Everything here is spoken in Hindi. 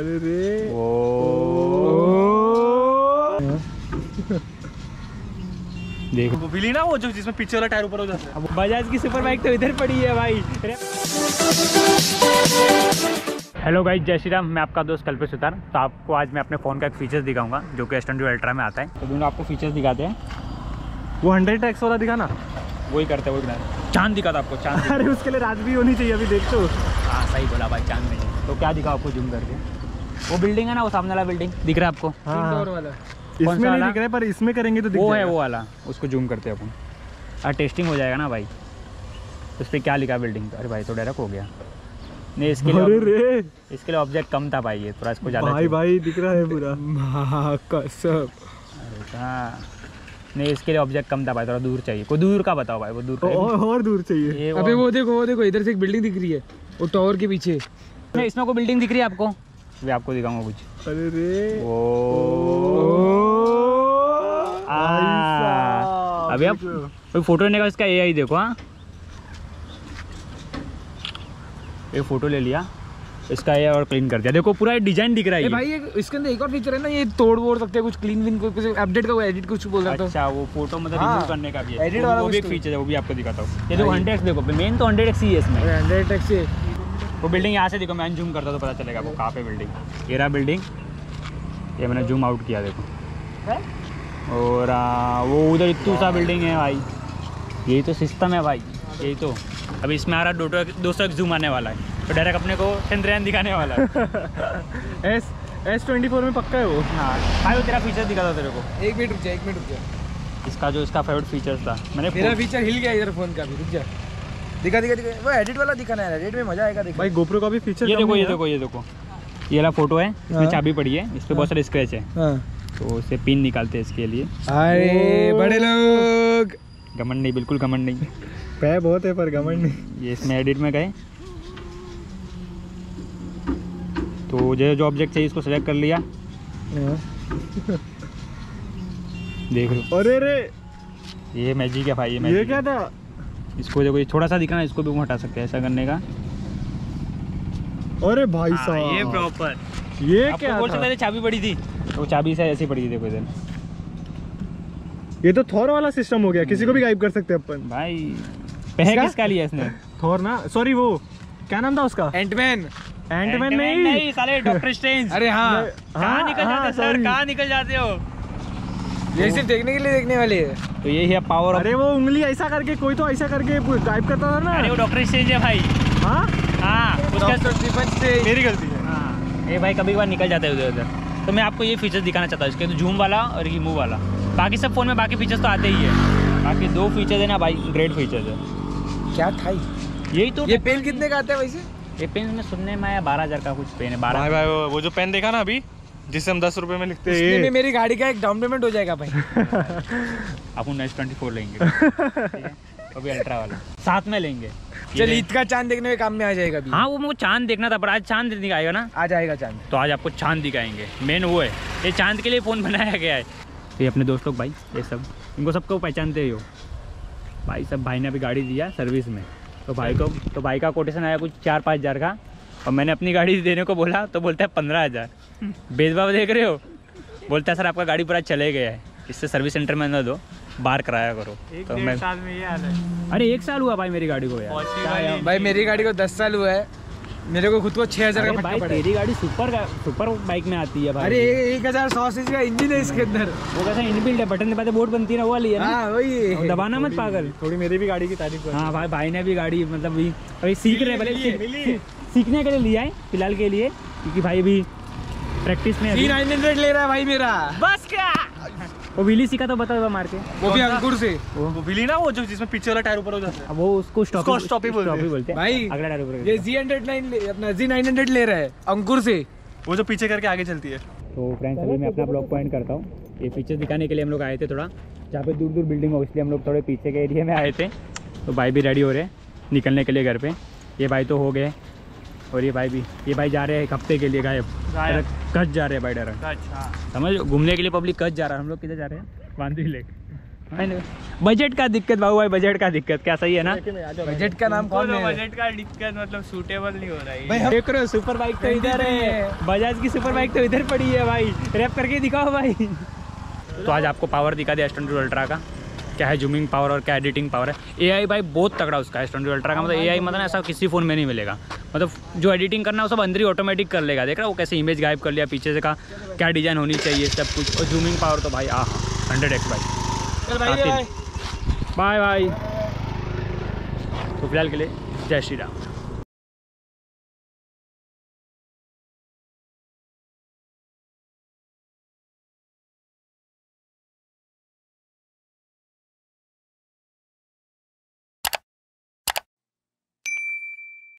अरे रे ओ, ओ, ओ। देखो वो बिली ना, वो जो जिसमें पीछे वाला टायर ऊपर हो जाता है। बजाज की सुपर बाइक तो इधर पड़ी है भाई। हेलो गाइस, जय श्री राम। मैं आपका दोस्त कल्पेश सुतार। तो आपको आज मैं अपने फ़ोन का एक फीचर्स दिखाऊंगा जो कि S23 अल्ट्रा में आता है। तो दोनों आपको फीचर्स दिखाते हैं। वो 100x वाला दिखाना, वही करते हैं, वही दिखाना। चाँद दिखाता आपको, चाँद। अरे उसके लिए रात भी होनी चाहिए, अभी देखते हो। हाँ सही बोला भाई, चाँद में। तो क्या दिखा आपको जूम करके? वो बिल्डिंग है ना, वो सामने वाला बिल्डिंग दिख रहा है आपको? हाँ। वाला इसमें नहीं दिख रहा है, पर इसमें करेंगे तो दिख वो है, वो वाला। उसको जूम करते हैं अपन, टेस्टिंग हो जाएगा ना भाई। उस पर क्या लिखा बिल्डिंग? अरे भाई तो डायरेक्ट हो गया। नहीं इसके लिए, इसके लिए ऑब्जेक्ट कम था भाई, ये थोड़ा इसको ज़्यादा। भाई भाई दिख रहा है पूरा सब। नहीं इसके लिए ऑब्जेक्ट कम था भाई, थोड़ा दूर चाहिए। कोई दूर का बताओ भाई, वो दूर और दूर चाहिए। अभी वो देखो, वो देखो, इधर से एक बिल्डिंग दिख रही है, वो टावर के पीछे। नहीं इसमें कोई बिल्डिंग दिख रही है आपको? मैं आपको दिखाऊंगा कुछ। अरे रे ओ, अभी आप फोटो लेने का इसका एआई देखो। हाँ एक फोटो ले लिया इसका एआई और क्लीन कर दिया। देखो पूरा डिजाइन दिख रहा है भाई। इसके अंदर एक और फीचर है ना, ये तोड़ वोड़ सकते हैं कुछ, क्लीन विन कुछ अपडेट का, एडिट कुछ बोल रहा था। अच्छा वो फोटो मतलब रिमूव करने का भी है, एडिट वाला भी एक फीचर है, वो भी आपको दिखाता हूँ। ये देखो 100x, देखो मेन तो 100x ही है इसमें। 100x वो बिल्डिंग यहाँ से देखो, मैं जूम करता तो पता चलेगा आपको कहाँ पे बिल्डिंग। ये रहा बिल्डिंग, ये मैंने जूम आउट किया देखो। और वो उधर इतनी सा बिल्डिंग है भाई। यही तो सिस्टम है भाई, यही तो। अभी इसमें आ रहा 200x जूम आने वाला है, तो डायरेक्ट अपने को चंद्रयान दिखाने वाला है। S24 में पक्का है वो। हाँ भाई, वो तेरा फीचर दिखा था तेरे को। एक मिनट रुक जा। इसका जो इसका फेवरेट फीचर था, मैंने मेरा फीचर हिल गया इधर फ़ोन का भी। रुक जा, दिखा। वो एडिट वाला दिखाना है, एडिट में मजा आएगा। भाई GoPro का भी फीचर ये देखो। ये वाला फोटो है, इसमें चाबी पड़ी है, इस पे बहुत सारे स्क्रैच है, तो उससे पिन निकालते हैं इसके लिए। अरे बड़े लोग, घमंड नहीं, बिल्कुल घमंड नहीं। पैसे बहुत है पर घमंड नहीं। ये इसमें एडिट में गए तो जो ऑब्जेक्ट चाहिए इसको सिलेक्ट कर लिया, देख लो। अरे रे ये मैजिक है भाई, ये क्या था? इसको देखो, ये थोड़ा सा दिखाना, इसको भी हटा सकते हैं ऐसा करने का। अरे भाई साहब ये प्रॉपर, ये क्या बोल सकते? चाबी पड़ी थी तो चाबी से ऐसी पड़ी थी, देखो इधर। ये तो थॉर वाला सिस्टम हो गया, किसी को भी गायब कर सकते हैं अपन भाई। पहले किसका लिया इसने? थॉर ना, सॉरी वो क्या नाम था उसका? एंटमैन नहीं साले, डॉक्टर स्ट्रेंज। अरे हाँ, कहाँ निकल जाते हो? ये सिर्फ देखने के लिए देखने वाले है। तो यही है पावर। अरे वो उंगली ऐसा करके, कोई तो ऐसा करके गायब करता था ना। अरे वो डॉक्टर स्ट्रेंज है भाई। हाँ उसका मेरी गलती है। हाँ ये भाई कभी कभार निकल जाता है उधर उधर। तो मैं आपको ये फीचर्स दिखाना चाहता हूँ इसके, तो जूम वाला और रिमूव वाला। बाकी सब फ़ोन में बाकी फीचर्स तो आते ही है, बाकी दो फीचर्स है ना भाई, ग्रेट फीचर्स है। क्या था यही तो? ये पेन कितने का आता है वैसे? ये पेन में सुनने में आया 12,000 का कुछ पेन है। 12,000 वो जो पेन देखा ना अभी, जिससे हम 10 रुपए में लिखते हैं। में मेरी गाड़ी का एक डाउन पेमेंट हो जाएगा भाई। अपन S24 लेंगे, अभी अल्ट्रा वाला साथ में लेंगे। चल ईद का चांद देखने में काम में आ जाएगा भी। हाँ वो मुझे चांद देखना था, पर आज चांद दिखाएगा ना, आज आएगा चांद, तो आज आपको चांद दिखाएंगे। मेन वो है, ये चांद के लिए फ़ोन बनाया गया है। तो ये अपने दोस्त लोग भाई, ये सब इनको सबको पहचानते ही हो भाई। सब भाई ने अभी गाड़ी दिया सर्विस में, तो भाई को, तो भाई का कोटेशन आया कुछ 4-5 हज़ार का, और मैंने अपनी गाड़ी देने को बोला तो बोलता है 15,000। भेदभाव देख रहे हो? बोलता है सर आपका गाड़ी पूरा चले गया है, इससे सर्विस सेंटर में ना दो, बाहर कराया करो। तो मैं साल में ये हाल है। अरे 1 साल हुआ भाई मेरी गाड़ी को यार। भाई मेरी गाड़ी को 10 साल हुआ है, मेरे को खुद को 6,000 का भाई। मेरी गाड़ी सुपर बाइक में आती है भाई। अरे 1,100 cc का इंजन है इसके अंदर। वो कैसा इनबिल्ट है, बटन दबाते बोर्ड बनती है ना, वो वाली है ना। हाँ वही, दबाना मत पागल। थोड़ी मेरी भी गाड़ी की तारीफ। हाँ भाई, भाई ने भी गाड़ी मतलब सीख रहे, सीखने के लिए लिया है फिलहाल के लिए, क्योंकि भाई भी प्रैक्टिस में। 900 ले रहा है भाई मेरा, बस क्या। वो व्हीली सीखा तो बता मार के, वो भी अंकुर से। वो व्हीली ना, वो जो जिसमें पीछे वाला टायर ऊपर हो जाता है, वो उसको स्टॉपी बोलते हैं भाई। अगला टायर ऊपर, ये Z 900 ले रहा है अंकुर से, वो जो पीछे करके आगे चलती है। तो फ्रेंड्स अभी मैं अपना ब्लॉग पॉइंट करता हूँ। ये फीचर दिखाने के लिए हम लोग आए थे, थोड़ा जहाँ पे दूर दूर बिल्डिंग हो इसलिए हम लोग थोड़े पीछे के एरिया में आए थे। तो भाई भी रेडी हो रहे हैं निकलने के लिए घर पे। ये भाई तो हो गए, और ये भाई जा रहे हैं 1 हफ्ते के लिए गायब। कच्छ जा रहे हैं भाई डायरेक्ट, समझ, घूमने के लिए। पब्लिक कच्छ जा रहा है, हम लोग किधर जा रहे हैं? वांद्री लेक। बजट का दिक्कत बाबू भाई, बजट का दिक्कत क्या सही है ना? बजट का नाम कौन है? बजट का दिक्कत मतलब सूटेबल नहीं हो रहा है। देख रहे हो सुपर बाइक तो इधर है, बजाज की सुपर बाइक तो इधर पड़ी है भाई। रैप करके दिखाओ भाई। तो आज आपको पावर दिखा दिया S23 अल्ट्रा का, क्या है जूमिंग पावर और क्या एडिटिंग पावर है। एआई भाई बहुत तगड़ा उसका S23 अल्ट्रा का, मतलब एआई मतलब ऐसा किसी फ़ोन में नहीं मिलेगा। मतलब जो एडिटिंग करना है वो सब अंदर ही ऑटोमेटिक कर लेगा। देख रहा वो कैसे इमेज गायब कर लिया पीछे से का, क्या डिज़ाइन होनी चाहिए सब कुछ। और जूमिंग पावर तो भाई 100x भाई। Bye bye. तो फिलहाल के लिए जय श्री राम।